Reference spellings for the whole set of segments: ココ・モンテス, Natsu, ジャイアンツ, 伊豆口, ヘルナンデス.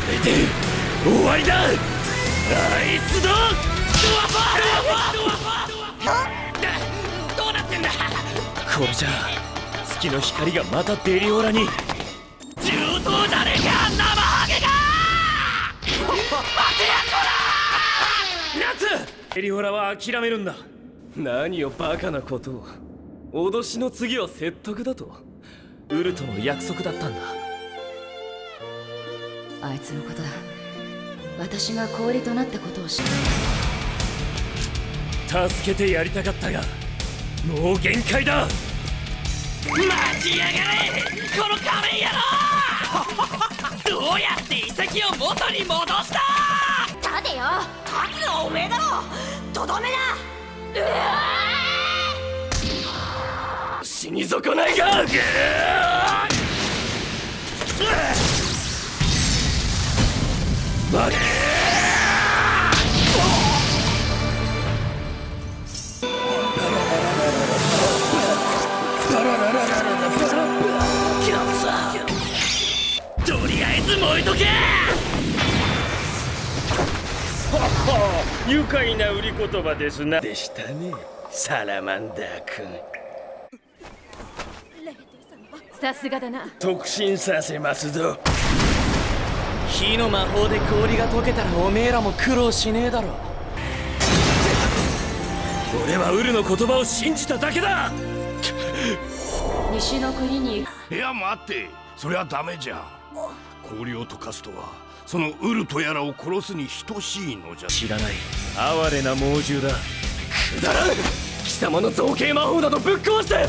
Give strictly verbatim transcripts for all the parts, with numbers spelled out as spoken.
れで終わりだ。ナイスドア。どうなってんだ。これじゃあ月の光がまたデリオラに。銃刀じゃねえか生ハゲが。待てやこら。夏。デリオラは諦めるんだ。何をバカなことを。脅しの次は説得だと。ウルとの約束だったんだ。あいつのことだ。私が氷となったことを知らない。助けてやりたかったがもう限界だ。待ちやがれこの仮面野郎。どうやって遺跡を元に戻した。たてよ勝つのはおめえだろ。とどめだ。うわ死に損ないが。とりあえず燃えとけ。はは愉快な売り言葉ですな。でしたねサラマンダー君。さすがだな。特進させますぞ。火の魔法で氷が溶けたらおめえらも苦労しねえだろ。俺はウルの言葉を信じただけだ。西の国に。いや待ってそれはダメじゃ。氷を溶かすとはそのウルとやらを殺すに等しいのじゃ。知らない哀れな猛獣だ。くだらん。貴様の造形魔法などぶっ壊して。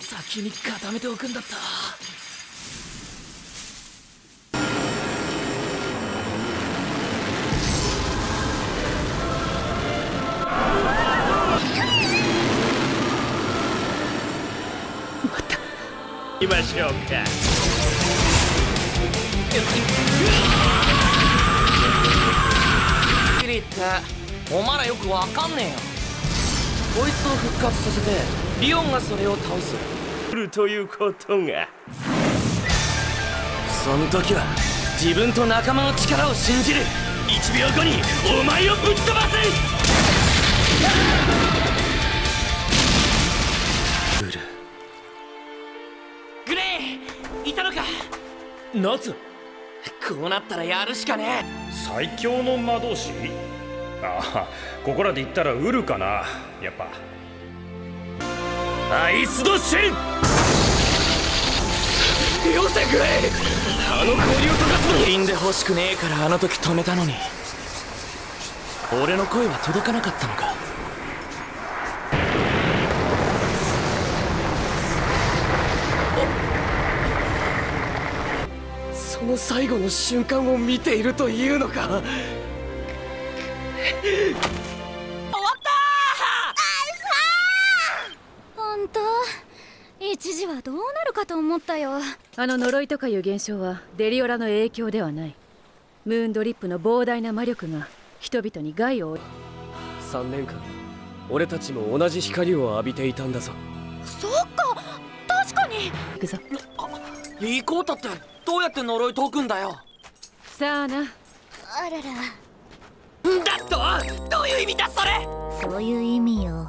先に固めておくんだった。行きましょうか。キリってお前らよくわかんねえよ。こいつを復活させてリオンがそれを倒すということが。その時は自分と仲間の力を信じる。いちびょうごにお前をぶっ飛ばせ。ウルグレーいたのか。ナツこうなったらやるしかねえ。最強の魔導士。ああここらで言ったらウルかな。やっぱアイスドシェン。よせグレイ。あの氷を溶かすのに。死んで欲しくねえからあの時止めたのに。俺の声は届かなかったのか。その最後の瞬間を見ているというのか。終わった一時はどうなるかと思ったよ。あの呪いとかいう現象はデリオラの影響ではない。ムーンドリップの膨大な魔力が人々に害を。さんねんかん俺たちも同じ光を浴びていたんだぞ。そっか確かに。行くぞ。リコータってどうやって呪い解くんだよ。さあな。あららだとどういう意味だそれ。そういう意味よ。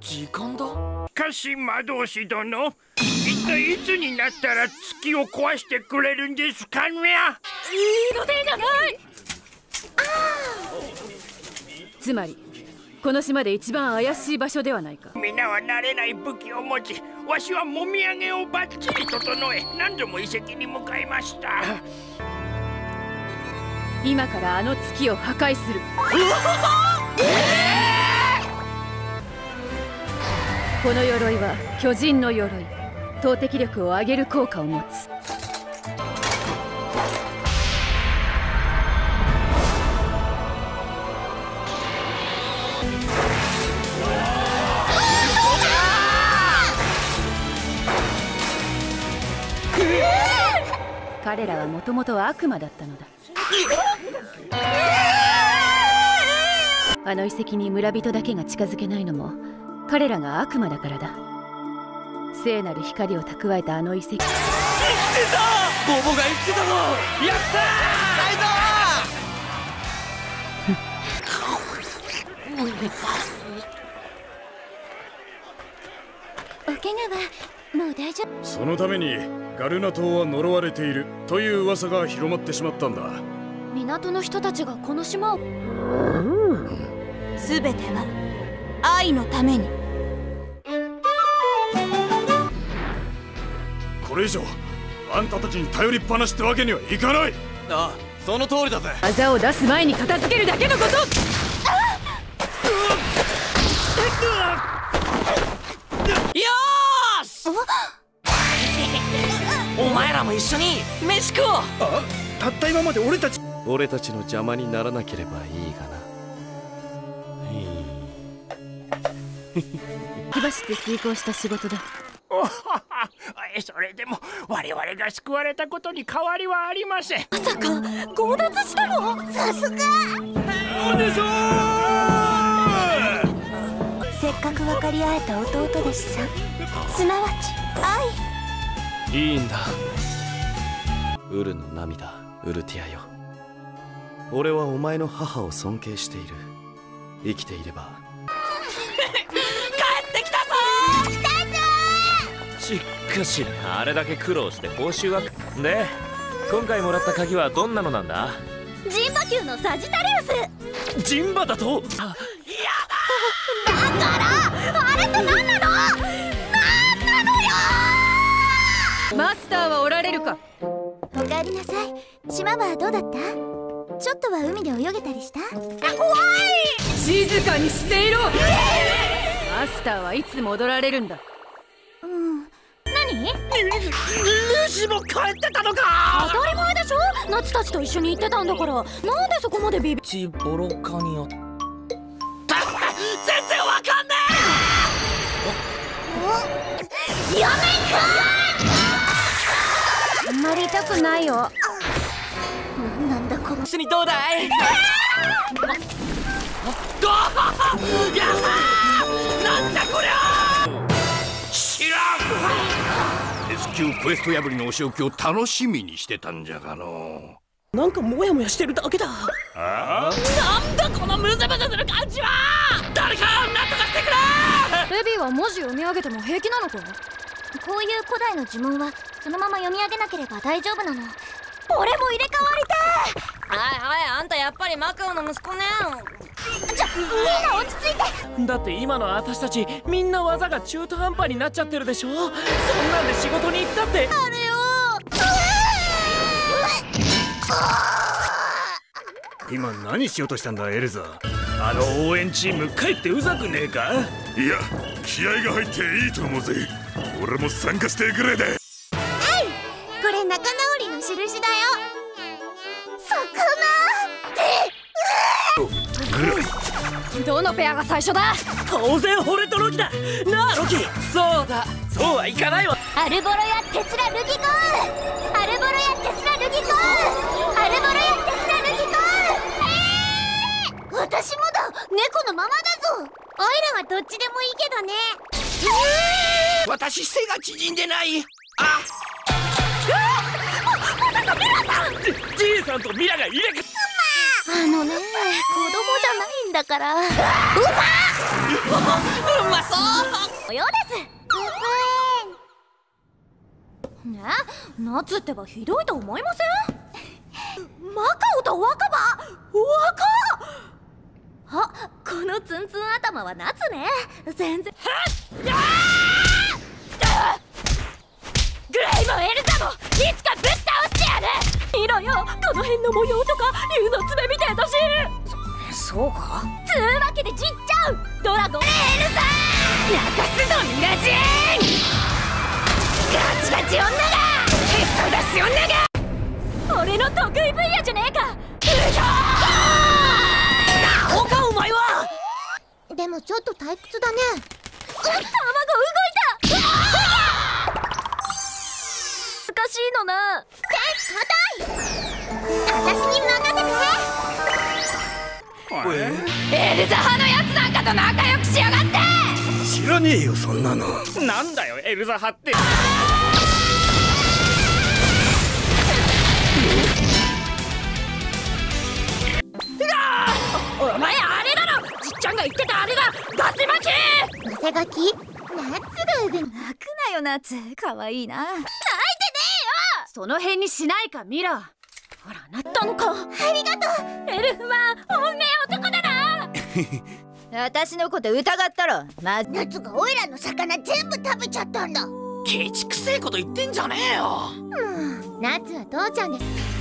時間だ。かし魔導士殿一体いつになったら月を壊してくれるんですかね。いいのせいじゃない。つまりこの島で一番怪しい場所ではないか。皆は慣れない武器を持ちわしはもみあげをバッチリ整え何度も遺跡に向かいました。今からあの月を破壊する。この鎧は巨人の鎧。投擲力を上げる効果を持つ。彼らはもともと悪魔だったのだ。あの遺跡に村人だけが近づけないのも彼らが悪魔だからだ。聖なる光を蓄えたあの遺跡。生きてた！ボボが生きてたぞ！やったー！ないぞ！お怪我はもう大丈夫。そのためにガルナ島は呪われているという噂が広まってしまったんだ。港の人たちがこの島を。すべては愛のために。これ以上あんたたちに頼りっぱなしってわけにはいかない。ああ、その通りだぜ。技を出す前に片付けるだけのこと。よしお前らも一緒に飯食おう。あ、たった今まで俺たち俺たちの邪魔にならなければいいがな。火箸って遂行した仕事だ。それでも我々が救われたことに変わりはありません。まさか強奪したの？さすがお姉さん。せっかく分かり合えた弟弟子さん、すなわち愛。いいんだウルの涙、ウルティアよ。俺はお前の母を尊敬している。生きていればしかしあれだけ苦労して報酬はで、今回もらった鍵はどんなのなんだ？ジンバ級のサジタリウス。ジンバだと？やばだからあれって何なの？何なのよー。マスターはおられるか？おかえりなさい。島はどうだった？ちょっとは海で泳げたりした？あ、怖い。静かにしていろ。マスターはいつ戻られるんだ？ルシも帰ってたのか。当たり前でしょ、ナツたちと一緒に行ってたんだから。なんでそこまでビビちボロカニを。全然わかんねえ。やめんか。あんまり痛くないよ。なんだこの一緒にどうだい。どうやー、なんだこりゃ。知らん。S級クエスト破りのお仕置きを楽しみにしてたんじゃがの。なんかモヤモヤしてるだけだ。ああ、なんだこのムズムズする感じは。誰か何とかしてくれ。ベビーは文字読み上げても平気なのか。こういう古代の呪文はそのまま読み上げなければ大丈夫なの。俺も入れ替わりたい。はいはい、あんたやっぱりマカオの息子ね。ちょ、みんな落ち着いて。だって今の私たちみんな技が中途半端になっちゃってるでしょ。そんなんで仕事に行ったってあれよ。今何しようとしたんだエルザ。あの応援チームかえってうざくねえか。いや、気合が入っていいと思うぜ。俺も参加してくれで。はい、これ仲直りの印だよ。魚ってどのペアが最初だ。当然俺とロキだなあロキ。そうだ、そうはいかないわ。アルボロやテスラルキゴー。アルボロやテスラルキゴー。アルボロやテスラルキゴー。えー、私もだ。猫のままだぞ。オイラはどっちでもいいけどね。えー、私背が縮んでない。あっ、まさかミラさん。じじいさんとミラが入れ替あのね、子供じゃないんだから。うまっうまそうようです。ごめんね、夏ってばひどいと思いません？マカオと若葉若あ、このツンツン頭は夏ね。全然グレイもエルザもいつかぶっ倒してやる。見ろよ、この辺の模様とか竜の爪みたいだし。そ、そうか。つうわけでじっちゃんドラゴンエルさーん、泣かすぞミラジーン。ガチガチ女がへそ出し女が俺の得意分野じゃねえか。うひょー。なおかお前は。でもちょっと退屈だね。うっ、卵動いた。おかしいのな。センス固い。私に任せて。エルザ派のやつなんかと仲良くしやがって。し知らねえよそんなの。なんだよエルザ派って。お前あれだろ、じっちゃんが言ってたあれだ、ガセ巻き。ガセガキ？ナッツだよ。泣くなよナッツ、可愛いな。泣いてねえよ。その辺にしないかミラ。ほらなったのか。ありがとう。エルフは本命男だな。私のこと疑ったろ。まずナッツがオイラの魚全部食べちゃったんだ。ケチくせえこと言ってんじゃねえよ。うん、ナッツは父ちゃんです。